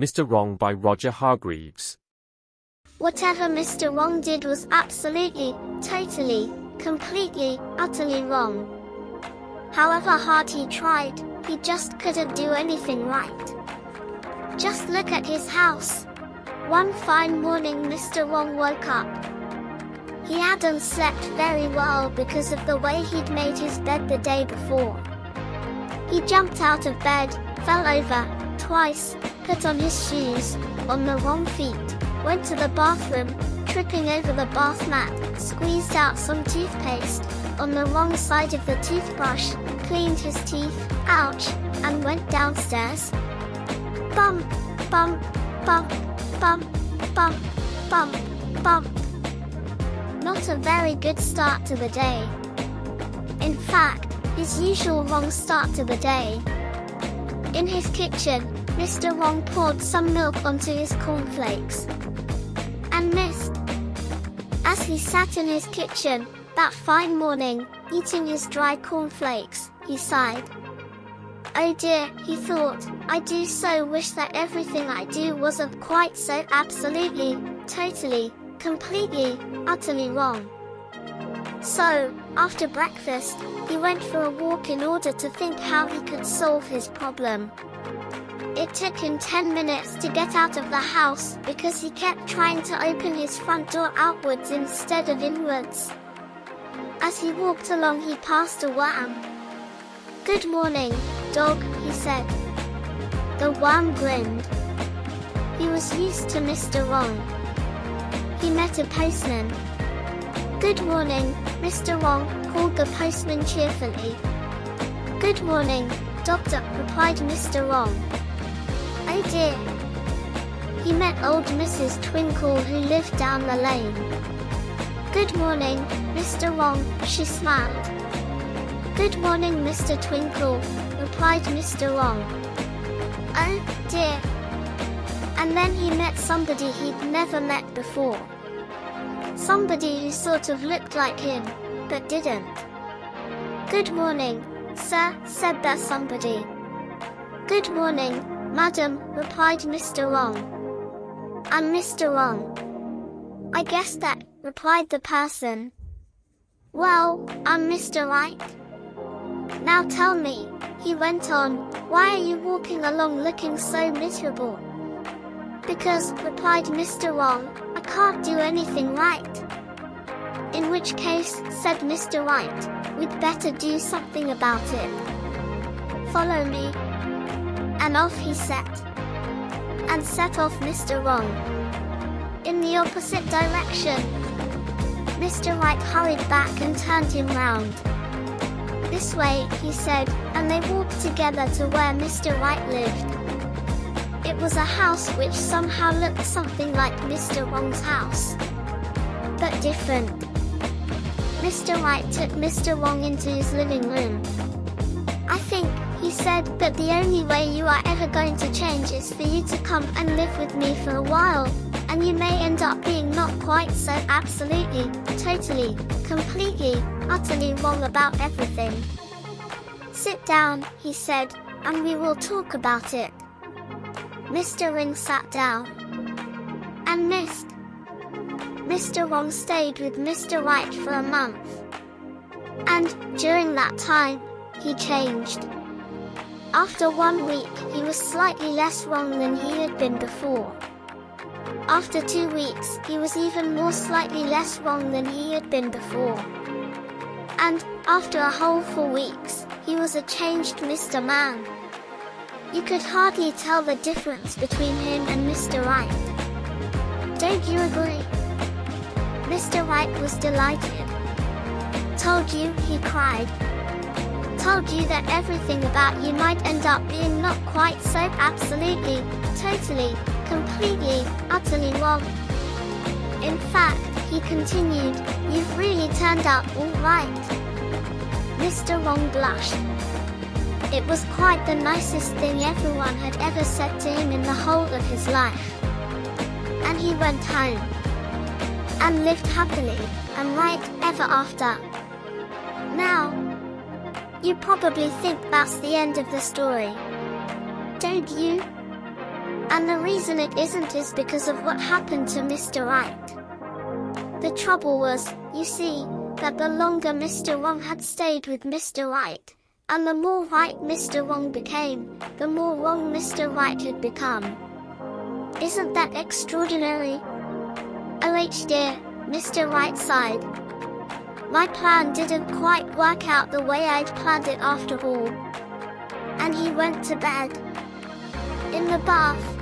Mr. Wrong by Roger Hargreaves. Whatever Mr. Wrong did was absolutely, totally, completely, utterly wrong. However hard he tried, he just couldn't do anything right. Just look at his house. One fine morning Mr. Wrong woke up. He hadn't slept very well because of the way he'd made his bed the day before. He jumped out of bed, fell over, twice, put on his shoes, on the wrong feet, went to the bathroom, tripping over the bath mat, squeezed out some toothpaste, on the wrong side of the toothbrush, cleaned his teeth, ouch, and went downstairs. Bump, bump, bump, bump, bump, bump, bump. Not a very good start to the day. In fact, his usual wrong start to the day. In his kitchen, Mr. Wrong poured some milk onto his cornflakes. And missed. As he sat in his kitchen, that fine morning, eating his dry cornflakes, he sighed. Oh dear, he thought, I do so wish that everything I do wasn't quite so absolutely, totally, completely, utterly wrong. So, after breakfast, he went for a walk in order to think how he could solve his problem. It took him 10 minutes to get out of the house because he kept trying to open his front door outwards instead of inwards. As he walked along he passed a worm. Good morning, dog, he said. The worm grinned. He was used to Mr. Wrong. He met a postman. Good morning, Mr. Wrong, called the postman cheerfully. Good morning, doctor, replied Mr. Wrong. Oh dear. He met old Mrs. Twinkle who lived down the lane. Good morning, Mr. Wrong, she smiled. Good morning, Mr. Twinkle, replied Mr. Wrong. Oh dear. And then he met somebody he'd never met before. Somebody who sort of looked like him, but didn't. Good morning, sir, said that somebody. Good morning, madam, replied Mr. Wrong. I'm Mr. Wrong. I guess that, replied the person. Well, I'm Mr. Right. Now tell me, he went on, why are you walking along looking so miserable? Because, replied Mr. Wrong, I can't do anything right. In which case, said Mr. Right, we'd better do something about it. Follow me. And off he set. And set off Mr. Wrong. In the opposite direction. Mr. Right hurried back and turned him round. This way, he said, and they walked together to where Mr. Right lived. It was a house which somehow looked something like Mr. Wrong's house. But different. Mr. Right took Mr. Wrong into his living room. I think, he said, that the only way you are ever going to change is for you to come and live with me for a while, and you may end up being not quite so absolutely, totally, completely, utterly wrong about everything. Sit down, he said, and we will talk about it. Mr. Wrong sat down. And missed. Mr. Wrong stayed with Mr. Right for a month. And, during that time, he changed. After 1 week, he was slightly less wrong than he had been before. After 2 weeks, he was even more slightly less wrong than he had been before. And, after a whole 4 weeks, he was a changed Mr. Man. You could hardly tell the difference between him and Mr. Right. Don't you agree? Mr. Right was delighted. Told you, he cried. Told you that everything about you might end up being not quite so absolutely, totally, completely, utterly wrong. In fact, he continued, you've really turned out all right. Mr. Wrong blushed. It was quite the nicest thing everyone had ever said to him in the whole of his life. And he went home. And lived happily, and right ever after. Now, you probably think that's the end of the story. Don't you? And the reason it isn't is because of what happened to Mr. Right. The trouble was, you see, that the longer Mr. Wrong had stayed with Mr. Right, and the more right Mr. Wrong became, the more wrong Mr. Right had become. Isn't that extraordinary? Oh dear, Mr. Right sighed. My plan didn't quite work out the way I'd planned it after all. And he went to bed. In the bath,